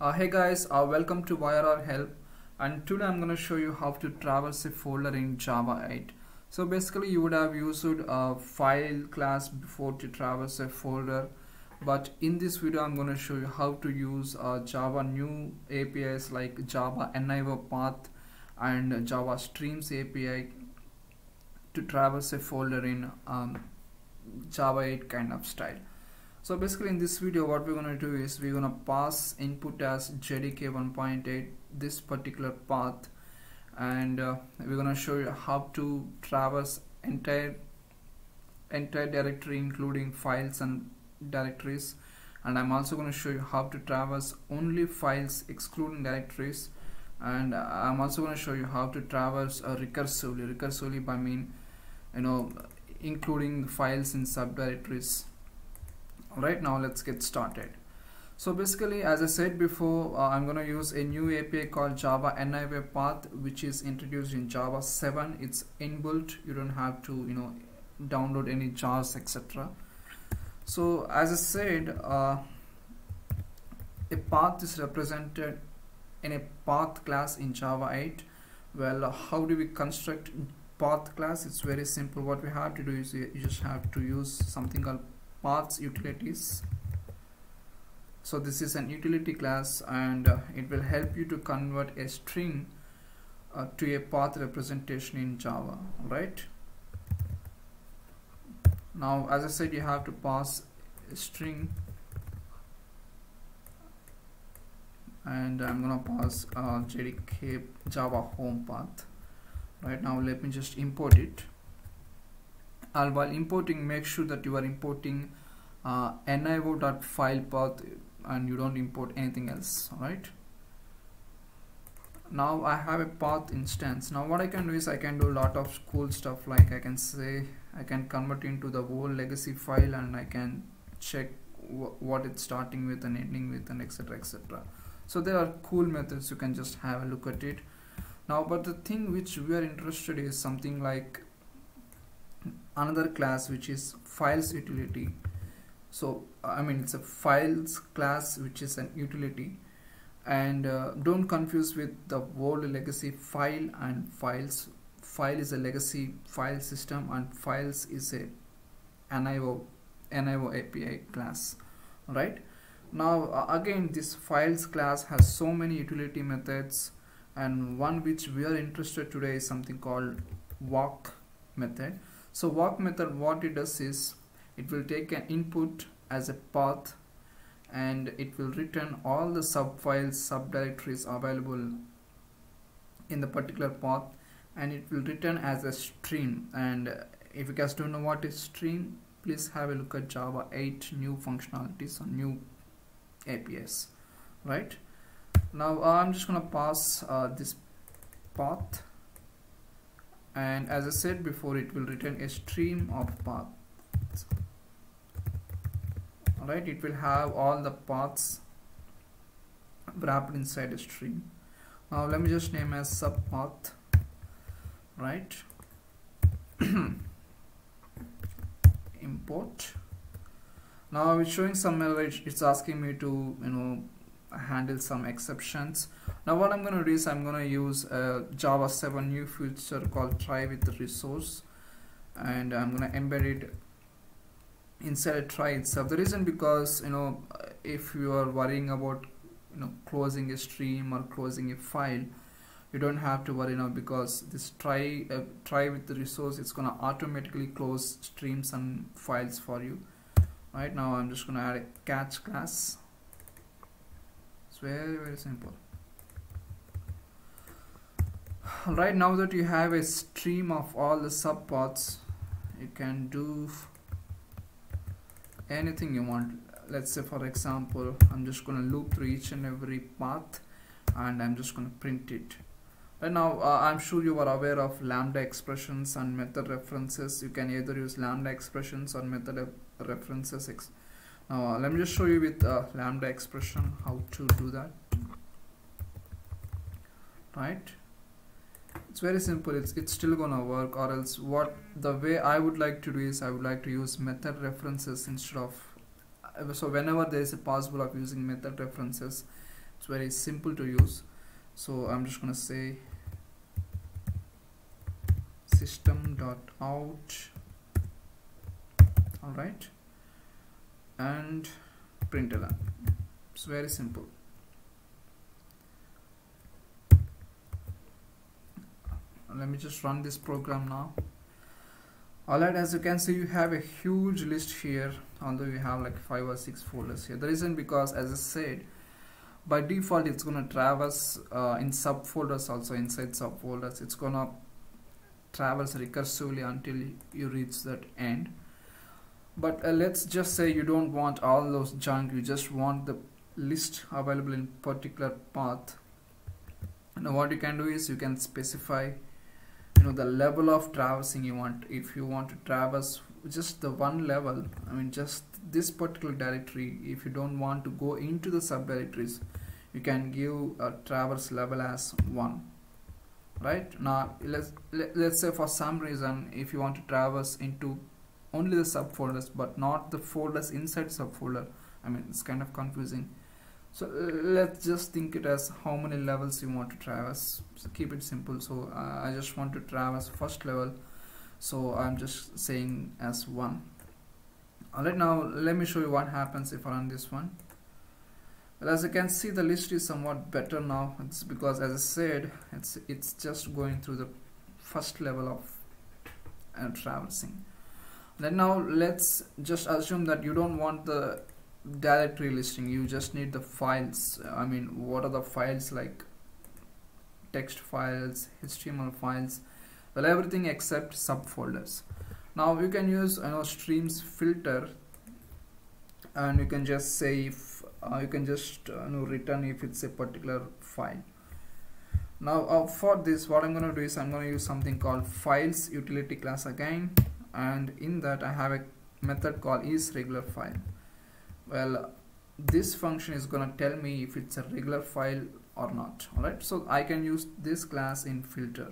Hey guys, welcome to YRR help, and today I'm going to show you how to traverse a folder in Java 8. So basically you would have used a file class before to traverse a folder, but in this video I'm going to show you how to use Java new APIs like Java NIO path and Java Streams API to traverse a folder in Java 8 kind of style. So basically in this video what we're going to do is we're going to pass input as JDK 1.8 this particular path, and we're going to show you how to traverse entire directory including files and directories, and I'm also going to show you how to traverse only files excluding directories, and I'm also going to show you how to traverse recursively by mean, you know, including files in subdirectories. Right, now let's get started. So basically, as I said before, I'm going to use a new API called Java NIO path, which is introduced in Java 7. It's inbuilt. You don't have to, you know, download any jars, etc. So as I said, a path is represented in a path class in Java 8. Well, how do we construct path class? It's very simple. What we have to do is you just have to use something called Paths utilities. So this is an utility class, and it will help you to convert a string to a path representation in Java. Right, now as I said, you have to pass a string, and I'm gonna pass JDK Java home path. Right, now let me just import it. And while importing, make sure that you are importing NIO.file path and you don't import anything else. Right, now I have a path instance. Now what I can do is I can do a lot of cool stuff, like I can say I can convert into the whole legacy file, and I can check what it's starting with and ending with, and etc, etc. So there are cool methods, you can just have a look at it. Now but the thing which we are interested in is something like another class which is files utility. So I mean it's a files class which is an utility, and don't confuse with the old legacy file and files. File is a legacy file system, and files is a NIO API class. Right, now again this files class has so many utility methods, and one which we are interested today is something called walk method. So walk method, what it does is it will take an input as a path, and it will return all the subfiles, subdirectories available in the particular path, and it will return as a stream. And if you guys don't know what is stream, please have a look at Java 8 new functionalities or new APIs. Right, now I'm just gonna pass this path, and as I said before, it will return a stream of paths. Alright, it will have all the paths wrapped inside a stream. Now let me just name as subpath. Right, import. Now it's showing some error. It's asking me to, you know, handle some exceptions. Now what I'm gonna do is I'm gonna use a Java 7 new feature called try with resource, and I'm gonna embed it inside a try itself. The reason because, you know, if you are worrying about, you know, closing a stream or closing a file, you don't have to worry now, because this try with the resource, it's gonna automatically close streams and files for you. Right, now I'm just gonna add a catch class. It's very, very simple. Right, now that you have a stream of all the subpaths, you can do anything you want. Let's say for example, I'm just going to loop through each and every path, and I'm just going to print it. Right, now I'm sure you are aware of lambda expressions and method references. You can either use lambda expressions or method references. Now let me just show you with lambda expression how to do that. Right, it's very simple. It's still gonna work, or else what the way I would like to do is I would like to use method references instead of, so whenever there is a possible of using method references, It's very simple to use. So I'm just gonna say system.out, all right, and println. It's very simple. Let me just run this program now. Alright, as you can see, you have a huge list here, although you have like 5 or 6 folders here. The reason, because as I said, by default it's gonna traverse in subfolders, also inside subfolders. It's gonna traverse recursively until you reach that end. But let's just say you don't want all those junk, you just want the list available in particular path. Now what you can do is you can specify, you know, the level of traversing you want. If you want to traverse just the one level, I mean just this particular directory, if you don't want to go into the subdirectories, you can give a traverse level as 1. Right now let's say for some reason if you want to traverse into only the subfolders but not the folders inside subfolder, I mean it's kind of confusing. So let's just think it as how many levels you want to traverse. So keep it simple. So I just want to traverse first level, so I'm just saying as 1. Alright, now let me show you what happens if I run this one. Well, as you can see, the list is somewhat better now. It's because, as I said, it's just going through the first level of traversing. Then now let's just assume that you don't want the directory listing, you just need the files. I mean, what are the files, like text files, HTML files, well everything except subfolders. Now you can use, you know, streams filter, and you can just say if you can just return if it's a particular file. Now for this, what I'm gonna do is I'm gonna use something called files utility class again, and in that I have a method called isRegularFile. Well, this function is gonna tell me if it's a regular file or not. Alright, so I can use this class in filter.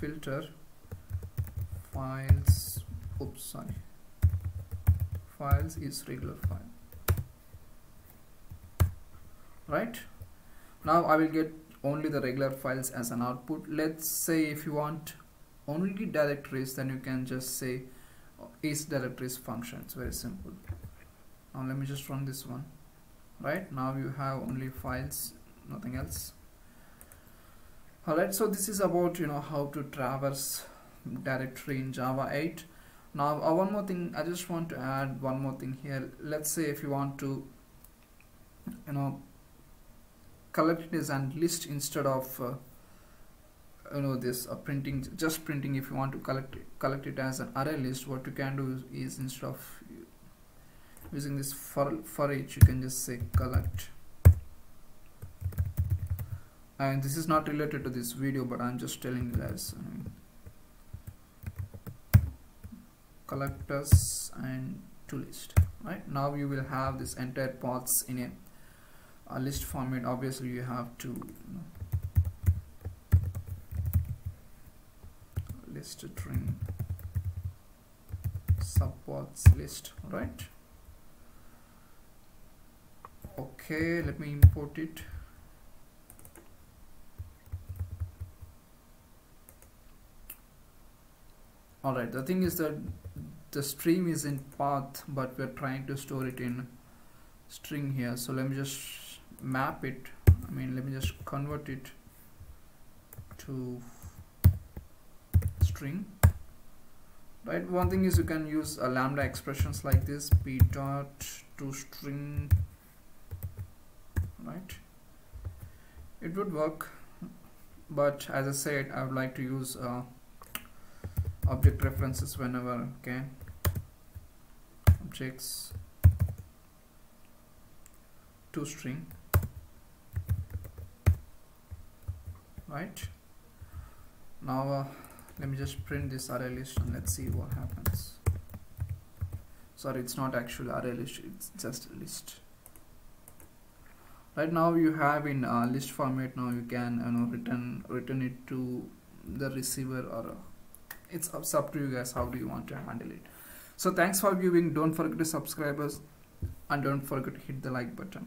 Filter files, oops, sorry, files is regular file. Right, now I will get only the regular files as an output. Let's say if you want only directories, then you can just say is directories function. It's very simple. Now let me just run this one. Right, now you have only files, nothing else. Alright, so this is about, you know, how to traverse directory in Java 8. Now one more thing, I just want to add one more thing here. Let's say if you want to, you know, collect this and list instead of printing, just printing. If you want to collect it as an array list, what you can do is instead of using this for each, you can just say collect. And this is not related to this video, but I'm just telling you guys. I mean, collectors and toList. Right, now you will have this entire paths in a list format. Obviously, you have to, you know, list string subpaths list. Right, okay, let me import it. All right, the thing is that the stream is in path, but we're trying to store it in string here, so let me just map it. I mean, let me just convert it to string. Right, one thing is you can use a lambda expressions like this, p dot to string. Right, it would work, but as I said, I would like to use object references whenever. Okay, objects to string. Right, now let me just print this array list and let's see what happens. Sorry, it's not actually array list, it's just a list. Right, now you have in list format. Now you can return it to the receiver, or it's up to you guys how do you want to handle it. So thanks for viewing. Don't forget to subscribe us and don't forget to hit the like button.